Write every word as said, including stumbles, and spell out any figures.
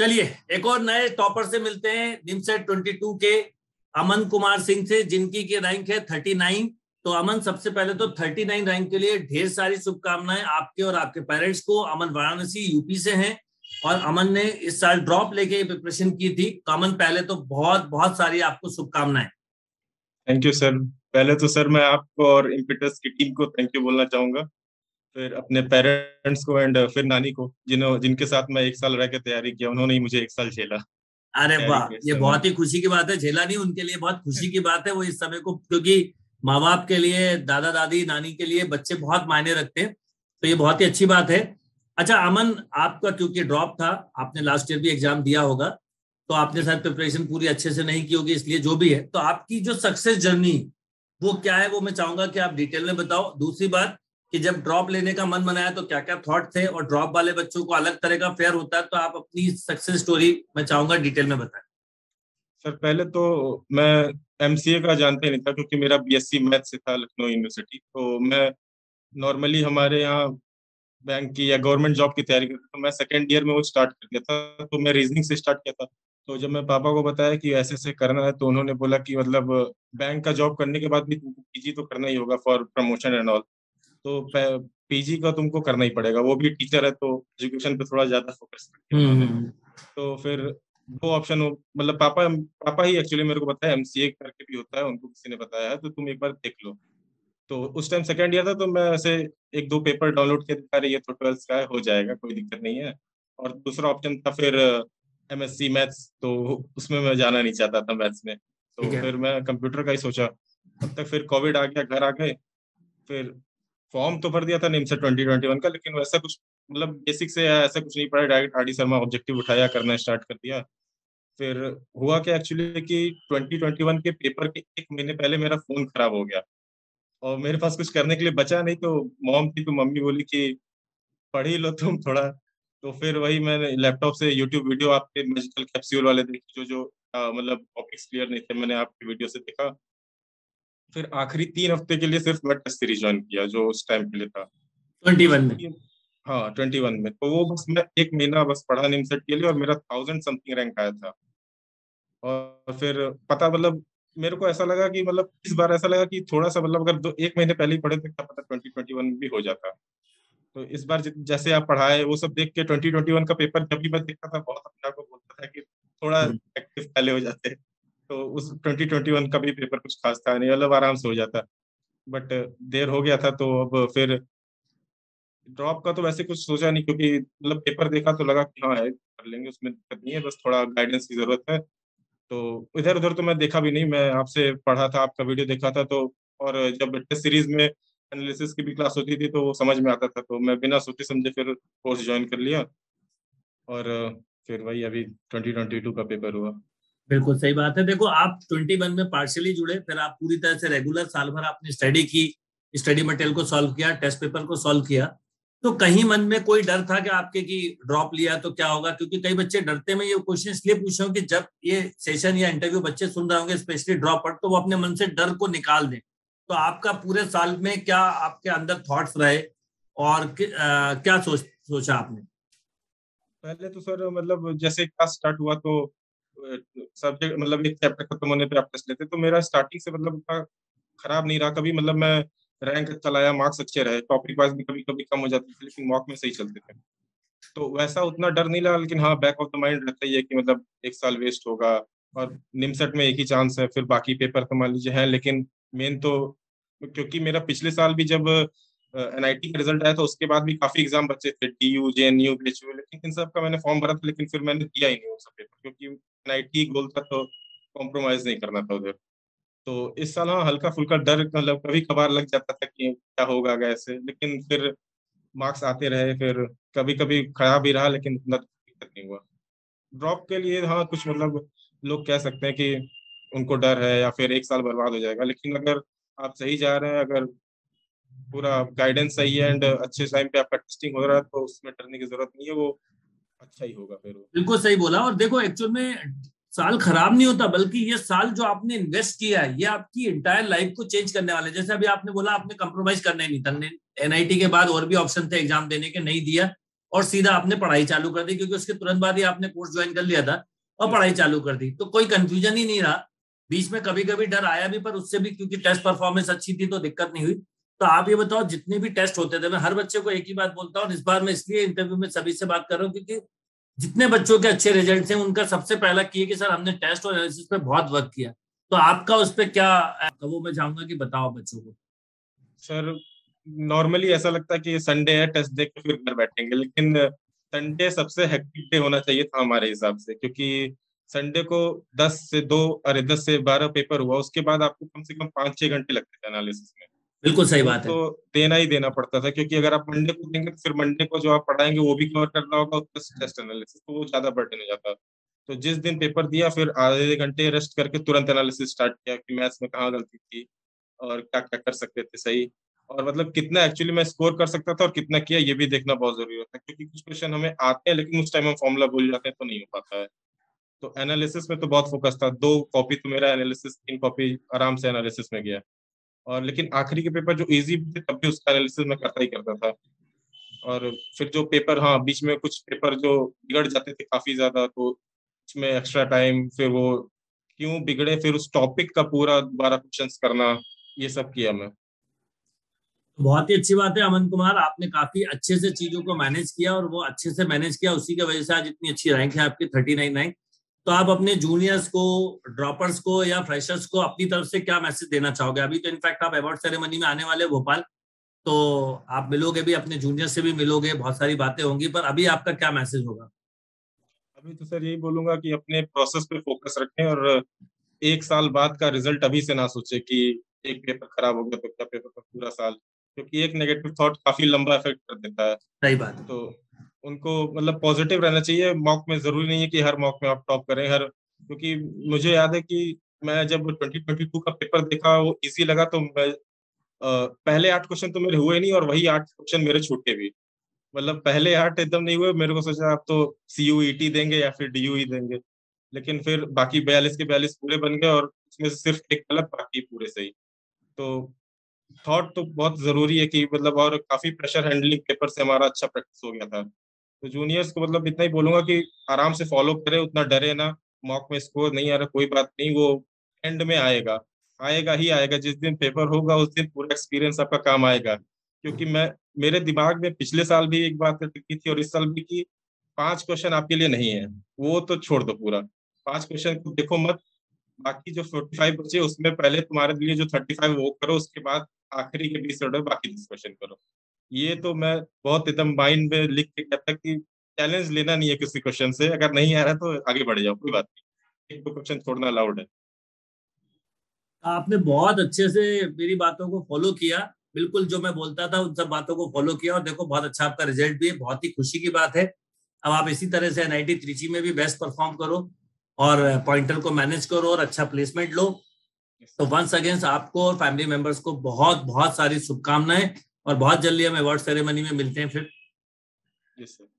चलिए एक और नए टॉपर से मिलते हैं, निमसेट बाईस के अमन कुमार सिंह से, जिनकी की रैंक है उनतालीस। तो अमन, सबसे पहले तो उनतालीस रैंक के लिए ढेर सारी शुभकामनाएं आपके और आपके पेरेंट्स को। अमन वाराणसी यूपी से हैं और अमन ने इस साल ड्रॉप लेके प्रिपरेशन की थी। तो अमन, पहले तो बहुत बहुत सारी आपको शुभकामनाएं। Thank you sir. पहले तो सर मैं आपको और इम्पिटस की टीम को थैंक यू बोलना चाहूंगा, फिर अपने पेरेंट्स को एंड फिर नानी को जिन्होंने जिनके साथ मैं एक साल रह के तैयारी किया, उन्होंने ही मुझे एक साल झेला। अरे वाह, ये बहुत ही खुशी की बात है। झेला नहीं, उनके लिए बहुत खुशी की बात है। वो इस समय को, क्योंकि माँ बाप के लिए, दादा दादी नानी के लिए बच्चे बहुत मायने रखते हैं, तो ये बहुत ही अच्छी बात है। अच्छा अमन, आपका क्योंकि ड्रॉप था, आपने लास्ट ईयर भी एग्जाम दिया होगा, तो आपने शायद प्रिपरेशन पूरी अच्छे से नहीं की होगी, इसलिए जो भी है, तो आपकी जो सक्सेस जर्नी वो क्या है, वो मैं चाहूंगा कि आप डिटेल में बताओ। दूसरी बात कि जब ड्रॉप लेने का मन बनाया तो क्या क्या थॉट थे, और ड्रॉप वाले बच्चों को अलग तरह का फेयर होता है, तो आप अपनी सक्सेस स्टोरी मैं चाहूंगा डिटेल में बताएं। सर पहले तो मैं एमसीए का जानते नहीं था, क्योंकि मेरा बी एस सी मैथ से था लखनऊ यूनिवर्सिटी। तो मैं नॉर्मली हमारे यहाँ बैंक की या गवर्नमेंट जॉब की तैयारी करता, तो मैं सेकेंड ईयर में वो स्टार्ट कर दिया था। तो मैं रीजनिंग से स्टार्ट किया था। तो जब मैं पापा को बताया कि ऐसे ऐसे करना है, तो उन्होंने बोला कि मतलब बैंक का जॉब करने के बाद भी तुमको पीजी तो करना ही होगा फॉर प्रमोशन एंड ऑल, तो पीजी का तुमको करना ही पड़ेगा, वो भी टीचर है तो एजुकेशन पे थोड़ा ज्यादा फोकस करते। तो फिर दो ऑप्शन हो, मतलब पापा पापा ही एक्चुअली मेरे को बताया, एमसीए करके भी होता है, उनको किसी ने बताया है, तो तुम एक बार देख लो। तो उस टाइम सेकंड ईयर था, तो मैं ऐसे एक दो पेपर डाउनलोड किया, दिखा रही है तो ट्वेल्थ का हो जाएगा, कोई दिक्कत नहीं है। और दूसरा ऑप्शन था फिर एम एस सी मैथ्स, तो उसमें मैं जाना नहीं चाहता था मैथ्स में, तो फिर मैं कंप्यूटर का ही सोचा। तब तक फिर कोविड आ गया, घर आ गए, फिर फॉर्म तो भर दिया था निमसेट ट्वेंटी ट्वेंटी वन का, लेकिन वैसा कुछ मतलब बेसिक से ऐसा कुछ नहीं पड़ा, डायरेक्ट आरडी शर्मा ऑब्जेक्टिव उठाया, करना स्टार्ट कर दिया। फिर हुआ क्या एक्चुअली कि ट्वेंटी ट्वेंटी वन के पेपर के एक महीने पहले मेरा फोन खराब हो गया और मेरे पास कुछ करने के लिए बचा नहीं, तो मॉम थी तो मम्मी बोली कि पढ़ ही लो तुम थोड़ा। तो फिर वही मैंने लैपटॉप से यूट्यूब वीडियो आपके मैजिकल कैप्सूल वाले देखी, जो जो मतलब टॉपिक्स क्लियर नहीं थे, मैंने आपके वीडियो से देखा। फिर आखिरी तीन हफ्ते के लिए सिर्फ मैं टेस्ट सीरीज ज्वाइन किया, जो उस टाइम के लिए था इक्कीस में। हाँ इक्कीस में। तो वो बस मैं एक महीना बस पढ़ा निमसेट के लिए, और मेरा थाउजेंड समथिंग रैंक आया था। और फिर पता मतलब मेरे को ऐसा लगा कि मतलब इस बार ऐसा लगा कि थोड़ा सा मतलब अगर दो एक महीने पहले ही पढ़े तो क्या पता ट्वेंटी ट्वेंटी वन भी हो जाता। तो इस बार जैसे आप पढ़ाए वो सब देख के ट्वेंटी ट्वेंटी वन का पेपर जब भी मैं देखता था, बहुत अपने आप को बोलता था कि थोड़ा एक्टिव पहले हो जाते। तो उस ट्वेंटी ट्वेंटी वन का भी पेपर कुछ खास था नहीं, मतलब आराम से हो जाता, बट देर हो गया था। तो अब फिर ड्रॉप का तो वैसे कुछ सोचा नहीं, क्योंकि मतलब पेपर देखा तो लगा कि हाँ है, कर लेंगे, उसमें दिक्कत नहीं है, बस थोड़ा गाइडेंस की जरूरत है। तो इधर उधर तो मैं देखा भी नहीं, मैं आपसे पढ़ा था, आपका वीडियो देखा था। तो और जब टेस्ट सीरीज में एनालिसिस की भी क्लास होती थी तो वो समझ में आता था, तो मैं बिना सोचे समझे फिर कोर्स ज्वाइन कर लिया, और फिर वही अभी ट्वेंटी ट्वेंटी टू का पेपर हुआ। बिल्कुल सही बात है। देखो आप इक्कीस में पार्शियली जुड़े, फिर आप पूरी तरह से रेगुलर साल भर आपने स्टडी की, स्टडी मटेरियल को सॉल्व किया, टेस्ट पेपर को सॉल्व किया। तो कहीं मन में कोई डर था कि आपके कि ड्रॉप लिया तो क्या होगा, क्योंकि कई बच्चे डरते हैं। मैं ये क्वेश्चन इसलिए पूछ रहा हूँ कि जब ये सेशन या इंटरव्यू बच्चे सुन रहे होंगे, स्पेशली ड्रॉप आउट, तो वो अपने मन से डर को निकाल दें। तो आपका पूरे साल में क्या आपके अंदर थॉट्स रहे और आ, क्या सोच सोचा आपने? पहले तो सर मतलब जैसे क्लास स्टार्ट हुआ तो सब्जेक्ट मतलब एक चैप्टर खत्म होने पे आप टेस्ट लेते, तो मेरा स्टार्टिंग से मतलब खराब नहीं रहा कभी, मतलब मैं रैंक अच्छा लाया, मार्क्स अच्छे रहे, टॉपिक वाइज भी कभी कभी कम हो जाते थे लेकिन मॉक में सही चलते थे। तो वैसा उतना डर नहीं लगा, लेकिन हाँ बैक ऑफ द माइंड रहता ही है कि मतलब एक साल वेस्ट होगा, और निमसेट में एक ही चांस है, फिर बाकी पेपर तो मान लीजिए है। लेकिन मेन तो क्योंकि मेरा पिछले साल भी जब एनआईटी का रिजल्ट आया था, उसके बाद भी काफी एग्जाम बचे थे, D U, J NU, B H, लेकिन इन सब का मैंने फॉर्म भरा था, लेकिन फिर मैंने दिया ही नहीं वो सब पेपर, क्योंकि एनआईटी गोल था तो कॉम्प्रोमाइज नहीं करना था उधर। तो इस साल हाँ हल्का फुल्का डर मतलब कभी कभार लग जाता था कि क्या होगा ऐसे, लेकिन फिर मार्क्स आते रहे, फिर कभी कभी खराब भी रहा, लेकिन इतना दिक्कत नहीं हुआ। ड्रॉप के लिए हाँ कुछ मतलब लोग कह सकते हैं कि उनको डर है या फिर एक साल बर्बाद हो जाएगा, लेकिन अगर आप सही जा रहे हैं, अगर पूरा गाइडेंस सही है एंड अच्छे टाइम पे आपका टेस्टिंग हो रहा है, तो उसमें डरने की जरूरत नहीं है, वो अच्छा ही होगा फिर। बिल्कुल सही बोला। और देखो एक्चुअल में साल खराब नहीं होता, बल्कि ये साल जो आपने इन्वेस्ट किया है ये आपकी इंटायर लाइफ को चेंज करने वाला है। जैसे अभी आपने बोला आपने कंप्रोमाइज करना ही नहीं था, एनआईटी के बाद और भी ऑप्शन थे एग्जाम देने के, नहीं दिया, और सीधा आपने पढ़ाई चालू कर दी, क्योंकि उसके तुरंत बाद ही आपने कोर्स ज्वाइन कर लिया था और पढ़ाई चालू कर दी, तो कोई कंफ्यूजन ही नहीं रहा। बीच में कभी कभी डर आया भी, पर उससे भी क्योंकि टेस्ट परफॉर्मेंस अच्छी थी तो दिक्कत नहीं हुई। तो आप ये बताओ, जितने भी टेस्ट होते थे, मैं हर बच्चे को एक ही बात बोलता हूँ, इस बार मैं इसलिए इंटरव्यू में सभी से बात कर रहा हूँ क्योंकि जितने बच्चों के अच्छे रिजल्ट हैं उनका सबसे पहला किए कि सर हमने टेस्ट और एनालिसिस पे बहुत वर्क किया। तो आपका उस पर क्या वो, मैं चाहूंगा कि बताओ बच्चों को। सर नॉर्मली ऐसा लगता है कि संडे है, टेस्ट देख के फिर घर बैठेंगे, लेकिन संडे सबसे हेक्टिक डे होना चाहिए था हमारे हिसाब से, क्योंकि संडे को दस से दो अरे दस से बारह पेपर हुआ, उसके बाद आपको कम से कम पाँच छह घंटे लगते थे एनालिसिस में। बिल्कुल सही बात है, तो देना ही देना पड़ता था, क्योंकि अगर आप मंडे को देंगे तो फिर मंडे को जो आप पढ़ाएंगे वो भी कवर करना होगा, प्लस टेस्ट एनालिसिस, तो वो ज्यादा बर्डन हो जाता। तो जिस दिन पेपर दिया फिर आधे घंटे रेस्ट करके तुरंत एनालिसिस स्टार्ट किया कि मैथ्स में कहाँ गलती थी और क्या क्या कर सकते थे सही, और मतलब कितना एक्चुअली मैं स्कोर कर सकता था और कितना किया, ये भी देखना बहुत जरूरी होता है, क्योंकि कुछ क्वेश्चन हमें आते हैं लेकिन उस टाइम हम फॉर्मूला भूल जाते हैं तो नहीं हो पाता है। तो एनालिसिस में तो बहुत फोकस था, दो कॉपी तो मेरा एनालिसिस, तीन कॉपी आराम से एनालिसिस में गया, और लेकिन आखिरी के पेपर जो इजी थे तब भी उसका एनालिसिस में करता ही करता था। और फिर जो पेपर, हाँ बीच में कुछ पेपर जो बिगड़ जाते थे काफी ज्यादा, तो उसमें एक्स्ट्रा टाइम, फिर वो क्यों बिगड़े, फिर उस टॉपिक का पूरा दोबारा क्वेश्चंस करना, ये सब किया मैं। बहुत ही अच्छी बात है अमन कुमार, आपने काफी अच्छे से चीजों को मैनेज किया और वो अच्छे से मैनेज किया, उसी की वजह से आज इतनी अच्छी रैंक है आपकी थर्टी नाइन। तो आप अपने जूनियर्स को, ड्रॉपर्स को या फ्रेशर्स को अपनी तरफ से क्या मैसेज देना चाहोगे? अभी तो इनफैक्ट आप अवार्ड सेरेमनी में आने वाले भोपाल, तो आप मिलोगे भी, अपने जूनियर से भी मिलोगे, बहुत सारी बातें होंगी, पर अभी आपका क्या मैसेज होगा? अभी तो सर यही बोलूंगा कि अपने प्रोसेस पे फोकस रखें और एक साल बाद का रिजल्ट अभी से ना सोचे कि एक पेपर खराब हो गया तो क्या पेपर का पूरा साल, क्योंकि एक नेगेटिव थॉट काफी लंबा इफेक्ट कर देता है। सही बात है। तो उनको मतलब पॉजिटिव रहना चाहिए। मॉक में जरूरी नहीं है कि हर मॉक में आप टॉप करें हर, क्योंकि मुझे याद है कि मैं जब ट्वेंटी ट्वेंटी टू का पेपर देखा वो इजी लगा, तो मैं आ, पहले आठ क्वेश्चन तो मेरे हुए नहीं और वही आठ क्वेश्चन मेरे छूटे भी, मतलब पहले आठ एकदम नहीं हुए। मेरे को सोचा आप तो सी यू टी देंगे या फिर डी यू देंगे, लेकिन फिर बाकी बयालीस के बयालीस पूरे बन गए और उसमें सिर्फ एक गलत, बाकी पूरे सही। तो थॉट तो बहुत जरूरी है कि मतलब, और काफी प्रेशर हैंडलिंग पेपर से हमारा अच्छा प्रैक्टिस हो गया था। तो जूनियर्स को मतलब इतना ही बोलूंगा कि आराम से फॉलो करे, उतना डरे ना, मॉक में स्कोर नहीं आ रहा कोई बात नहीं, वो एंड में आएगा आएगा ही आएगा। जिस दिन पेपर होगा उस दिन पूरा एक्सपीरियंस आपका काम आएगा, क्योंकि मैं मेरे दिमाग में पिछले साल भी एक बात रखी थी और इस साल भी कि पांच क्वेश्चन आपके लिए नहीं है, वो तो छोड़ दो, पूरा पांच क्वेश्चन को देखो मत, बाकी जो फोर्टी फाइव बचे उसमें पहले तुम्हारे लिए जो थर्टी फाइव वो करो, उसके बाद आखिरी के बीस बाकी दस क्वेश्चन करो। ये तो मैं बहुत एकदम माइंड में लिख के कहता कि चैलेंज लेना नहीं है किसी क्वेश्चन से, अगर नहीं आ रहा तो आगे बढ़ जाओ, कोई बात नहीं, एक दो क्वेश्चन छोड़ना अलाउड है। आपने बहुत अच्छे से मेरी बातों को फॉलो किया, बिल्कुल जो मैं बोलता था उन सब बातों को फॉलो किया और देखो बहुत अच्छा आपका रिजल्ट भी है, बहुत ही खुशी की बात है। अब आप इसी तरह से एनआईटी त्रिची में भी बेस्ट परफॉर्म करो और पॉइंटर को मैनेज करो और अच्छा प्लेसमेंट लो। तो वंस अगेन आपको और फैमिली मेंबर्स को बहुत बहुत सारी शुभकामनाएं और बहुत जल्दी हम अवार्ड सेरेमनी में मिलते हैं फिर। yes,